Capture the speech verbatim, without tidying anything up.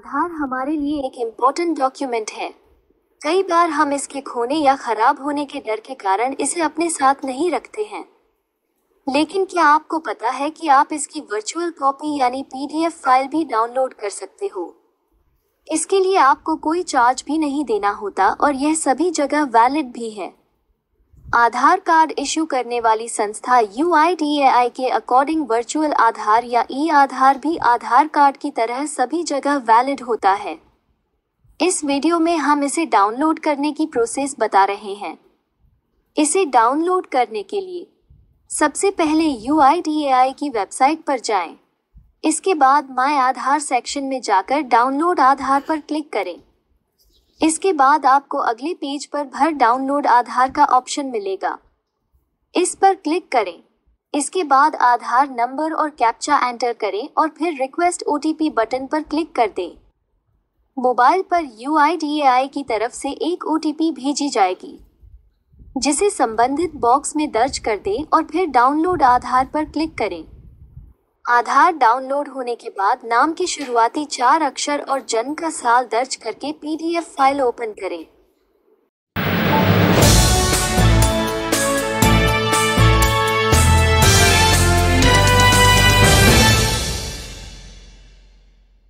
आधार हमारे लिए एक इम्पोर्टेंट डॉक्यूमेंट है। कई बार हम इसके खोने या खराब होने के डर के कारण इसे अपने साथ नहीं रखते हैं, लेकिन क्या आपको पता है कि आप इसकी वर्चुअल कॉपी यानी पीडीएफ फाइल भी डाउनलोड कर सकते हो। इसके लिए आपको कोई चार्ज भी नहीं देना होता और यह सभी जगह वैलिड भी है। आधार कार्ड इश्यू करने वाली संस्था यू आई डी ए आई के अकॉर्डिंग वर्चुअल आधार या ई आधार भी आधार कार्ड की तरह सभी जगह वैलिड होता है। इस वीडियो में हम इसे डाउनलोड करने की प्रोसेस बता रहे हैं। इसे डाउनलोड करने के लिए सबसे पहले यू आई डी ए आई की वेबसाइट पर जाएं। इसके बाद माय आधार सेक्शन में जाकर डाउनलोड आधार पर क्लिक करें। इसके बाद आपको अगले पेज पर भर डाउनलोड आधार का ऑप्शन मिलेगा, इस पर क्लिक करें। इसके बाद आधार नंबर और कैप्चा एंटर करें और फिर request O T P button पर क्लिक कर दें। मोबाइल पर यू आई डी ए आई की तरफ से एक ओ टी पी भेजी जाएगी, जिसे संबंधित बॉक्स में दर्ज कर दें और फिर डाउनलोड आधार पर क्लिक करें। आधार डाउनलोड होने के बाद नाम के शुरुआती चार अक्षर और जन्म का साल दर्ज करके पीडीएफ फाइल ओपन करें।